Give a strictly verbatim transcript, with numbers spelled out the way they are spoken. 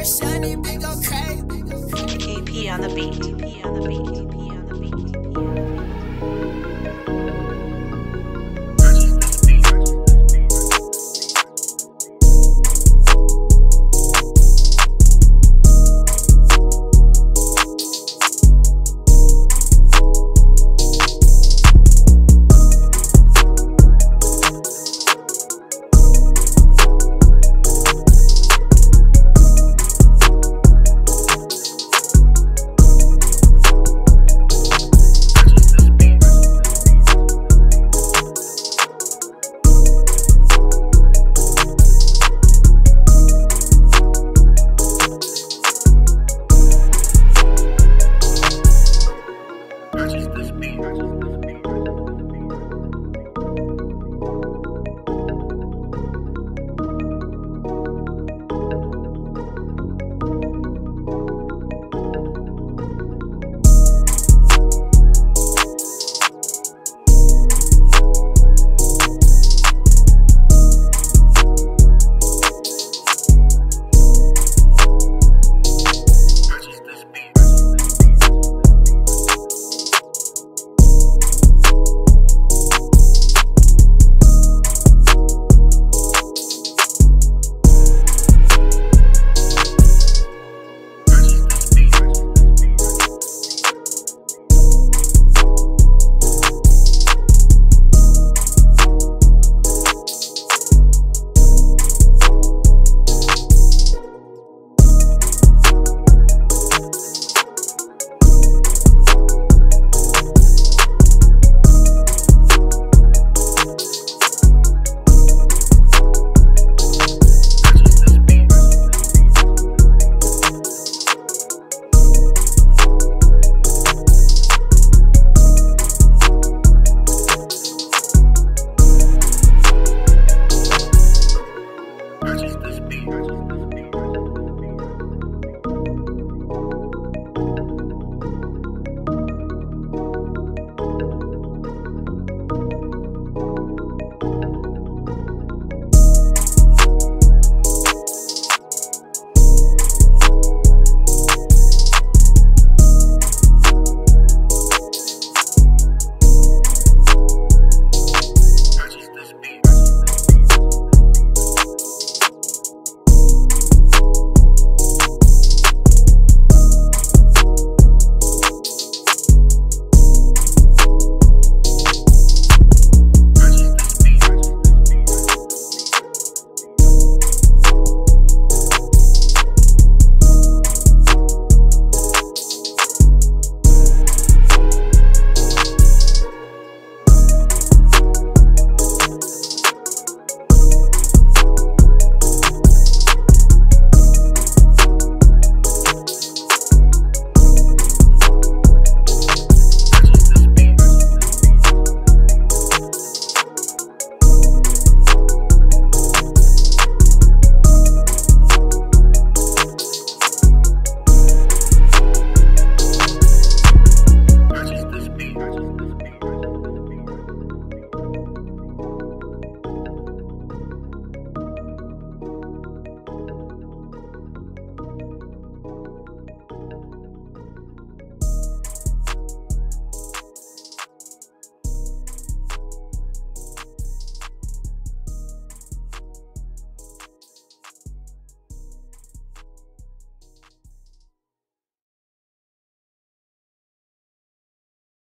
K P on the beat.